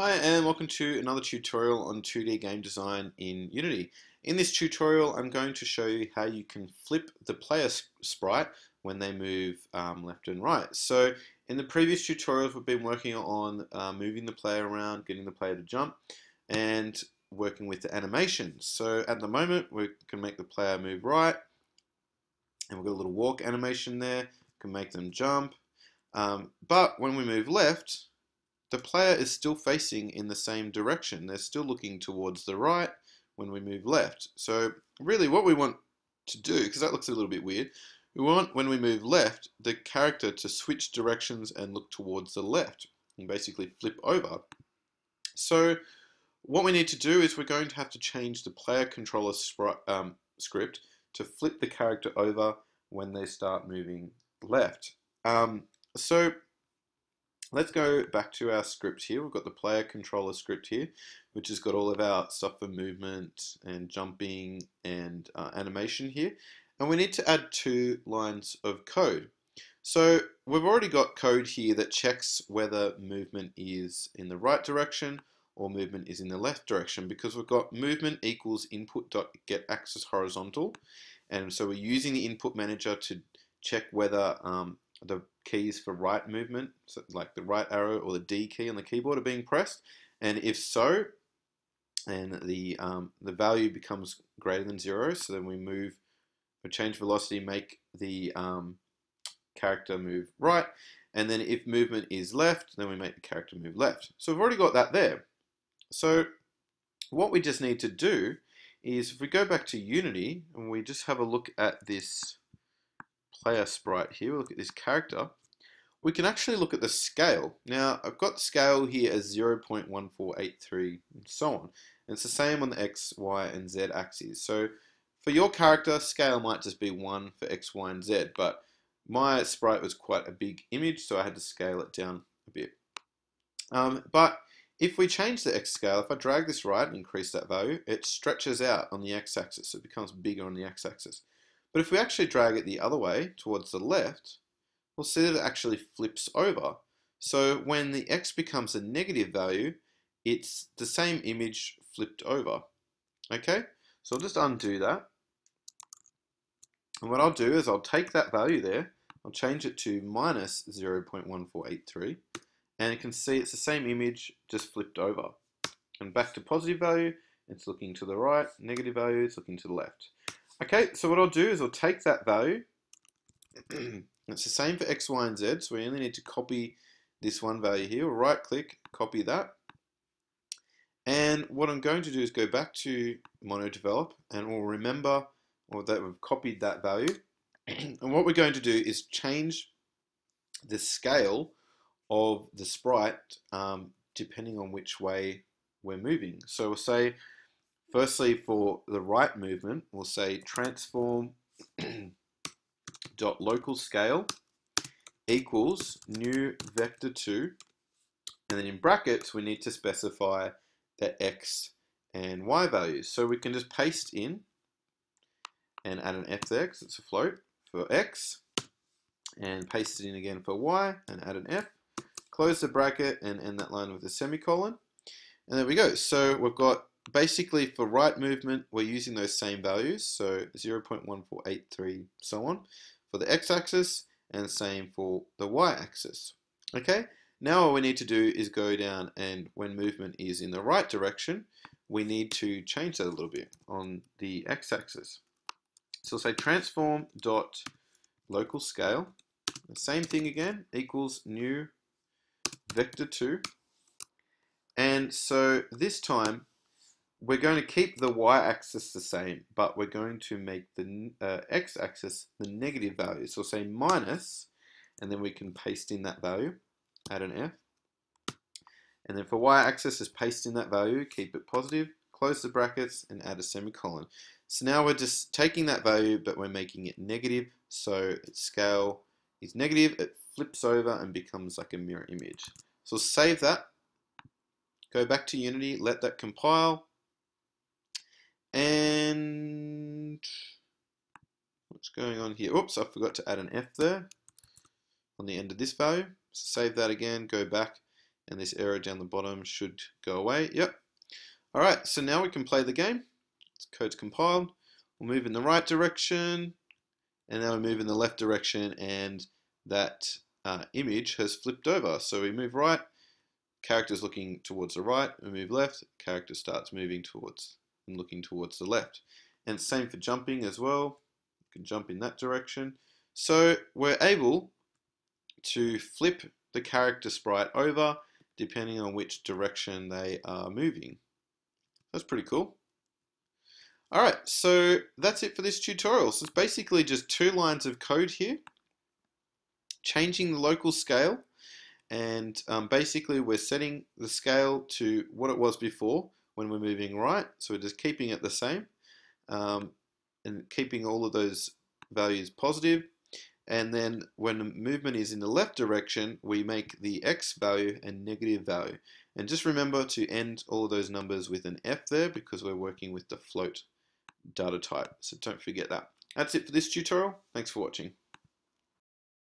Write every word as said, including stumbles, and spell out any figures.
Hi and welcome to another tutorial on two D game design in Unity. In this tutorial I'm going to show you how you can flip the player sprite when they move um, left and right. So in the previous tutorials we've been working on uh, moving the player around, getting the player to jump and working with the animations. So at the moment we can make the player move right and we've got a little walk animation there, we can make them jump, um, but when we move left the player is still facing in the same direction. They're still looking towards the right when we move left. So really what we want to do, because that looks a little bit weird, we want, when we move left, the character to switch directions and look towards the left and basically flip over. So what we need to do is we're going to have to change the player controller um, script to flip the character over when they start moving left. Um, so Let's go back to our script here. We've got the player controller script here, which has got all of our stuff for movement and jumping and uh, animation here. And we need to add two lines of code. So we've already got code here that checks whether movement is in the right direction or movement is in the left direction, because we've got movement equals input.getAxisHorizontal. And so we're using the input manager to check whether um, the keys for right movement, so like the right arrow or the D key on the keyboard, are being pressed, and if so, and the um, the value becomes greater than zero, so then we move, we change velocity, make the um, character move right, and then if movement is left, then we make the character move left. So we've already got that there. So what we just need to do is, if we go back to Unity and we just have a look at this player sprite here, we look at this character, we can actually look at the scale. Now I've got scale here as zero point one four eight three and so on, and it's the same on the X, Y and Z axes. So for your character scale might just be one for X, Y and Z, but my sprite was quite a big image so I had to scale it down a bit. Um, but if we change the X scale, if I drag this right and increase that value, it stretches out on the X axis, so it becomes bigger on the X axis. But if we actually drag it the other way, towards the left, we'll see that it actually flips over. So when the X becomes a negative value, it's the same image flipped over. Okay, so I'll just undo that. And what I'll do is I'll take that value there, I'll change it to minus zero point one four eight three, and you can see it's the same image, just flipped over. And back to positive value, it's looking to the right, negative value, it's looking to the left. Okay, so what I'll do is I'll take that value, it's the same for X, Y and Z, so we only need to copy this one value here, we'll right click, copy that, and what I'm going to do is go back to MonoDevelop and we'll remember or that we've copied that value, and what we're going to do is change the scale of the sprite um, depending on which way we're moving. So we'll say, firstly, for the right movement, we'll say transform dot local scale equals new vector two, and then in brackets we need to specify the X and Y values. So we can just paste in and add an F there because it's a float for X, and paste it in again for Y and add an F. Close the bracket and end that line with a semicolon, and there we go. So we've got, basically for right movement we're using those same values, so zero point one four eight three so on for the X axis, and same for the Y axis. Okay, now all we need to do is go down, and when movement is in the right direction we need to change that a little bit on the X axis. So we'll say transform dot local scale, same thing again, equals new vector two, and so this time we're going to keep the y-axis the same, but we're going to make the uh, x-axis the negative value. So we'll say minus, and then we can paste in that value, add an F. And then for y-axis, just paste in that value, keep it positive, close the brackets, and add a semicolon. So now we're just taking that value, but we're making it negative, so its scale is negative, it flips over and becomes like a mirror image. So save that, go back to Unity, let that compile, and what's going on here? Oops, I forgot to add an F there on the end of this value. So save that again, go back and this error down the bottom should go away. Yep. Alright, so now we can play the game. Code's compiled. We'll move in the right direction, and now we move in the left direction, and that uh, image has flipped over. So we move right, character's looking towards the right, we move left, character starts moving towards and looking towards the left. And same for jumping as well. You can jump in that direction. So we're able to flip the character sprite over depending on which direction they are moving. That's pretty cool. Alright, so that's it for this tutorial. So it's basically just two lines of code here, changing the local scale, and um, basically we're setting the scale to what it was before when we're moving right, so we're just keeping it the same, um, and keeping all of those values positive, and then when the movement is in the left direction, we make the x value a negative value. And just remember to end all of those numbers with an F there because we're working with the float data type, so don't forget that. That's it for this tutorial. Thanks for watching.